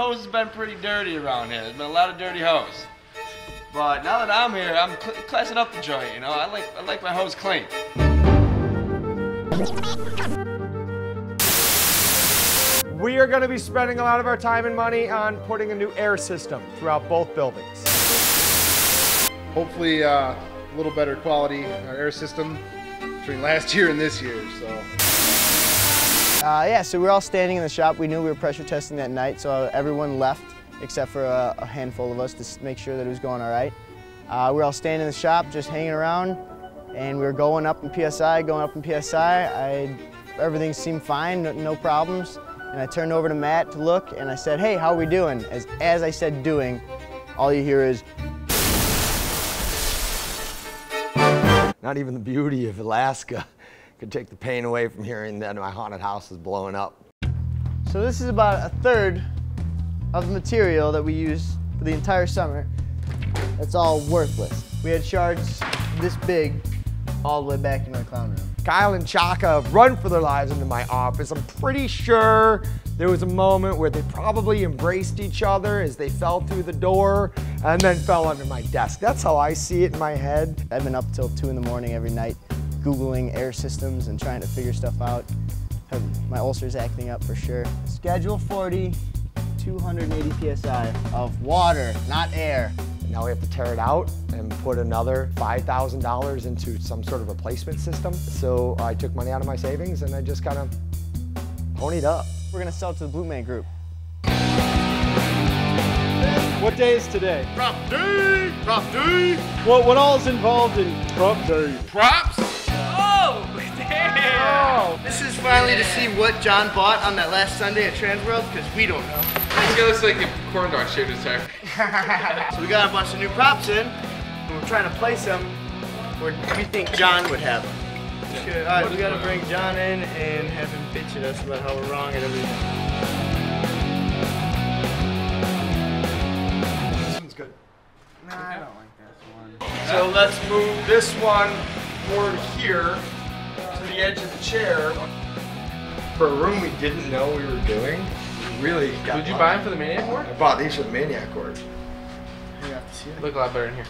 hose has been pretty dirty around here. There's been a lot of dirty hose. But now that I'm here, I'm classing up the joint, you know? I like my hose clean. We are going to be spending a lot of our time and money on putting a new air system throughout both buildings. Hopefully a little better quality in our air system between last year and this year. So yeah, so we were all standing in the shop. We knew we were pressure testing that night, so everyone left except for a handful of us to make sure that it was going all right. We were all standing in the shop, just hanging around, and we were going up in PSI, going up in PSI. Everything seemed fine, no problems. And I turned over to Matt to look, and I said, hey, how are we doing? As I said doing, all you hear is... Not even the beauty of Alaska could take the pain away from hearing that my haunted house is blowing up. So this is about a third of the material that we used for the entire summer. That's all worthless. We had shards this big all the way back in our clown room. Kyle and Chaka run for their lives into my office. I'm pretty sure there was a moment where they probably embraced each other as they fell through the door and then fell under my desk. That's how I see it in my head. I've been up till 2 in the morning every night Googling air systems and trying to figure stuff out. My ulcer's acting up for sure. Schedule 40, 280 PSI of water, not air. Now we have to tear it out and put another $5,000 into some sort of replacement system. So I took money out of my savings and I just kind of ponied up. We're gonna sell it to the Blue Man Group. What day is today? Prop day! Prop day! What all's involved in prop day? Props? Oh, damn! Oh. This is finally to see what John bought on that last Sunday at Transworld, because we don't know. This guy looks like a corn dog shaped his hair. So we got a bunch of new props in, and we're trying to place them where we think John would have them. Yeah. Alright, we gotta bring John in and have him bitch at us about how we're wrong and everything. This one's good. Nah, I don't like this one. So let's move this one forward here to the edge of the chair. For a room we didn't know we were doing, really got Did you buy them for the Maniac Ward? I bought these for the Maniac Ward. You have to see it. Look a lot better in here.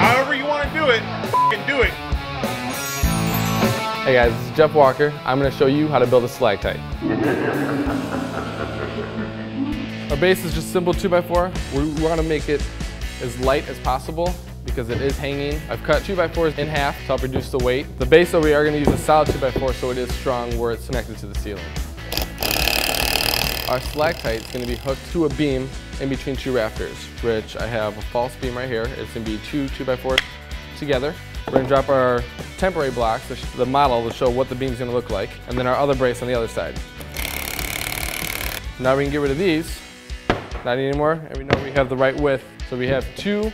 However you want to do it, f***ing do it. Hey guys, this is Jeff Walker. I'm going to show you how to build a stalactite. Our base is just simple 2x4. We want to make it as light as possible because it is hanging. I've cut 2x4s in half to help reduce the weight. The base though, we are going to use a solid 2x4 so it is strong where it's connected to the ceiling. Our stalactite is going to be hooked to a beam in between two rafters, which I have a false beam right here. It's going to be two 2x4s together. We're going to drop our temporary blocks, the model will show what the beam's going to look like, and then our other brace on the other side. Now we can get rid of these, not anymore, and we know we have the right width. So we have two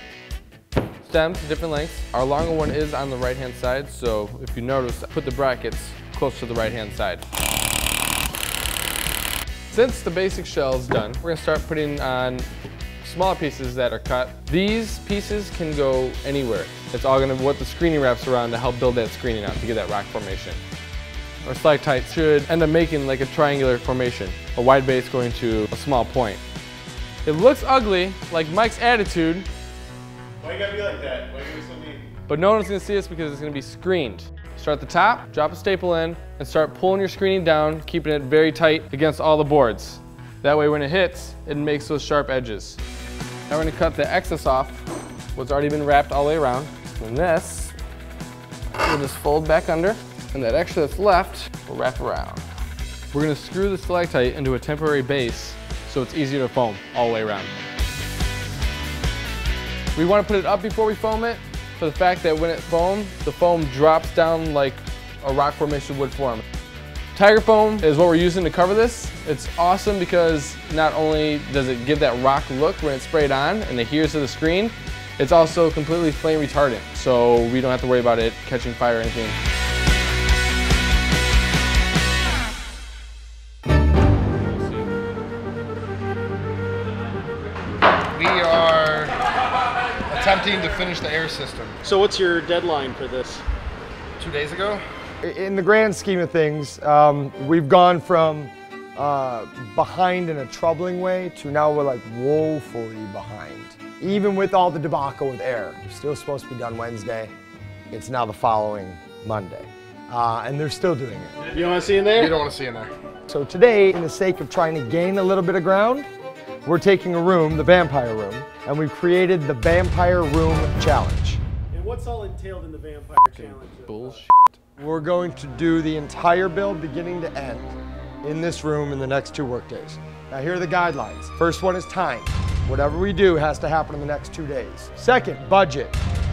stems, different lengths. Our longer one is on the right-hand side, so if you notice, put the brackets close to the right-hand side. Since the basic shell is done, we're going to start putting on smaller pieces that are cut. These pieces can go anywhere. It's all going to be what the screening wraps around to help build that screening out to get that rock formation. Our stalactite should end up making like a triangular formation, a wide base going to a small point. It looks ugly, like Mike's attitude. Why you gotta be like that? Why you gotta be so mean? But no one's going to see this because it's going to be screened. Start at the top, drop a staple in, and start pulling your screening down, keeping it very tight against all the boards. That way when it hits, it makes those sharp edges. Now we're gonna cut the excess off, what's already been wrapped all the way around. And this, we'll just fold back under, and that extra that's left, we'll wrap around. We're gonna screw the stalactite into a temporary base so it's easier to foam all the way around. We wanna put it up before we foam it, for the fact that when it foams, the foam drops down like a rock formation would form. Tiger foam is what we're using to cover this. It's awesome because not only does it give that rock look when it's sprayed on and adheres to the screen, it's also completely flame retardant, so we don't have to worry about it catching fire or anything. Attempting to finish the air system. So what's your deadline for this? 2 days ago. In the grand scheme of things, we've gone from behind in a troubling way to now we're like woefully behind. Even with all the debacle with air, we're still supposed to be done Wednesday. It's now the following Monday. And they're still doing it. You don't want to see in there? You don't want to see in there. So today, in the sake of trying to gain a little bit of ground, we're taking a room, the vampire room, and we've created the vampire room challenge. And what's all entailed in the vampire challenge? Bullshit. We're going to do the entire build beginning to end in this room in the next 2 work days. Now here are the guidelines. First one is time. Whatever we do has to happen in the next 2 days. Second, budget.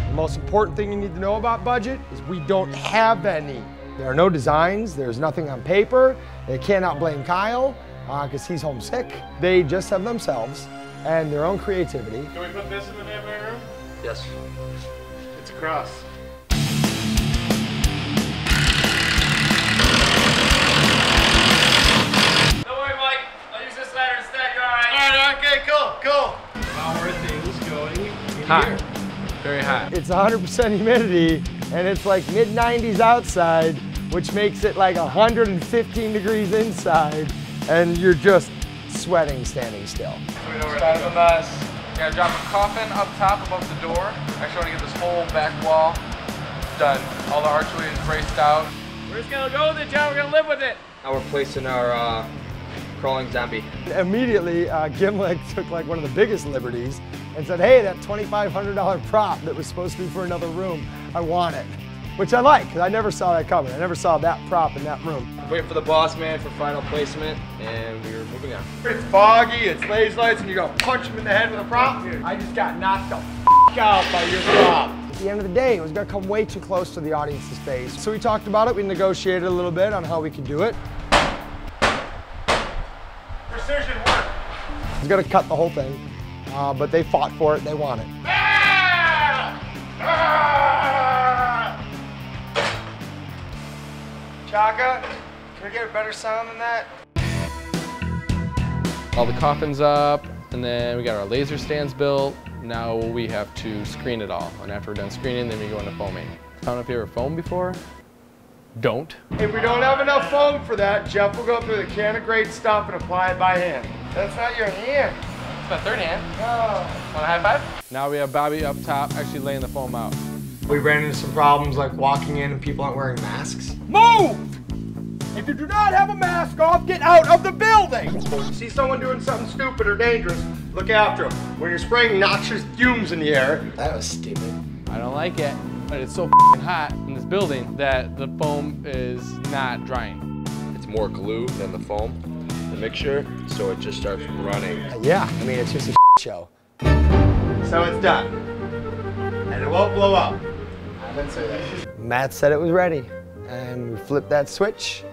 The most important thing you need to know about budget is we don't have any. There are no designs, there's nothing on paper. They cannot blame Kyle, because he's homesick. They just have themselves and their own creativity. Can we put this in the vampire room? Yes. It's a cross. Don't worry, Mike. I'll use this ladder instead, you're all right. All right, okay, cool, cool. How are things going in here? Very hot. It's 100% humidity, and it's like mid-90s outside, which makes it like 115 degrees inside, and you're just sweating standing still. It's kind of a mess. Yeah, drop a coffin up top above the door. Actually, I want to get this whole back wall done. All the archway is braced out. We're just gonna go with it, John. We're gonna live with it. Now we're placing our crawling zombie. Immediately, Gimlet took like one of the biggest liberties and said, hey, that $2,500 prop that was supposed to be for another room, I want it. Which I like, because I never saw that coming. I never saw that prop in that room. Waiting for the boss man for final placement, and we're moving on. It's foggy, it's lazy lights, and you're gonna punch him in the head with a prop? Dude, I just got knocked the f out by your prop. At the end of the day, it was gonna come way too close to the audience's face. So we talked about it, we negotiated a little bit on how we could do it. Precision work. I was gonna cut the whole thing. But they fought for it, they won it. Chaka, can we get a better sound than that? All the coffins up, and then we got our laser stands built. Now we have to screen it all. And after we're done screening, then we go into foaming. I don't know if you ever foamed before. Don't. If we don't have enough foam for that, Jeff will go through the can of great stuff and apply it by hand. That's not your hand. My third hand. Oh. Want a high five? Now we have Bobby up top actually laying the foam out. We ran into some problems like walking in and people aren't wearing masks. Move! If you do not have a mask off, get out of the building! If you see someone doing something stupid or dangerous, look after them. When you're spraying noxious fumes in the air. That was stupid. I don't like it, but it's so f***ing hot in this building that the foam is not drying. It's more glue than the foam. Mixture, so it just starts running. Yeah, I mean, it's just a show. So it's done. And it won't blow up. I didn't say that. Matt said it was ready, and we flipped that switch,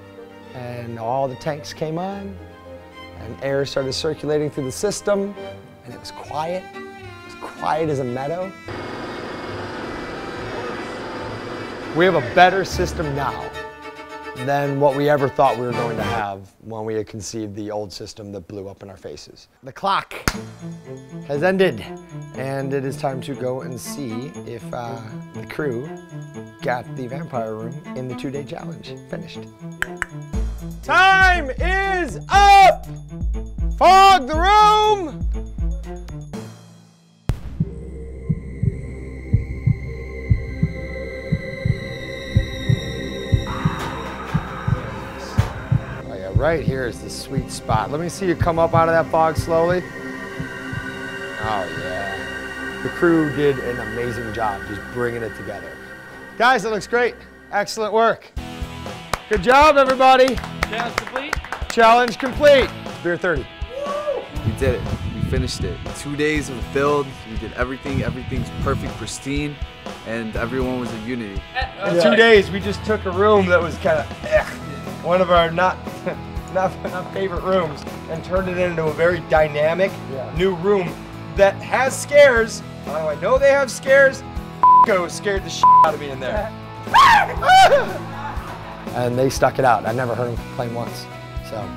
and all the tanks came on, and air started circulating through the system, and it was quiet. It was quiet as a meadow. We have a better system now than what we ever thought we were going to have when we had conceived the old system that blew up in our faces. The clock has ended, and it is time to go and see if the crew got the vampire room in the 2-day challenge finished. Time is up! Fog the room! Right here is the sweet spot. Let me see you come up out of that fog slowly. Oh yeah. The crew did an amazing job just bringing it together. Guys, that looks great. Excellent work. Good job, everybody. Challenge complete. Challenge complete. Beer 30. Woo! We did it. We finished it. 2 days of build. We did everything. Everything's perfect, pristine, and everyone was in unity. In 2 days, we just took a room that was kind of one of our not favorite rooms and turned it into a very dynamic new room that has scares. How do I know they have scares? Go scared the shit out of me in there. And they stuck it out. I never heard them complain once. So,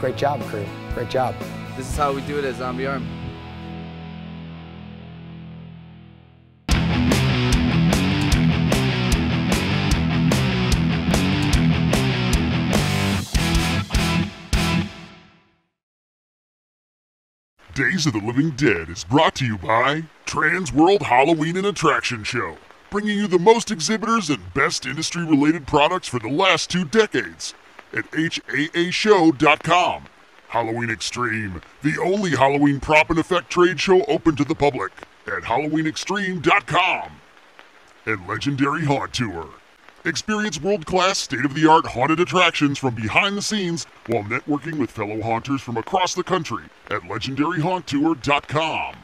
great job, crew. Great job. This is how we do it at Zombie Army. Days of the Living Dead is brought to you by Transworld Halloween and Attraction Show, bringing you the most exhibitors and best industry-related products for the last 2 decades at HAAShow.com. Halloween Extreme, the only Halloween prop and effect trade show open to the public at HalloweenExtreme.com. And Legendary Haunt Tour. Experience world-class, state-of-the-art haunted attractions from behind the scenes while networking with fellow haunters from across the country at LegendaryHauntTour.com.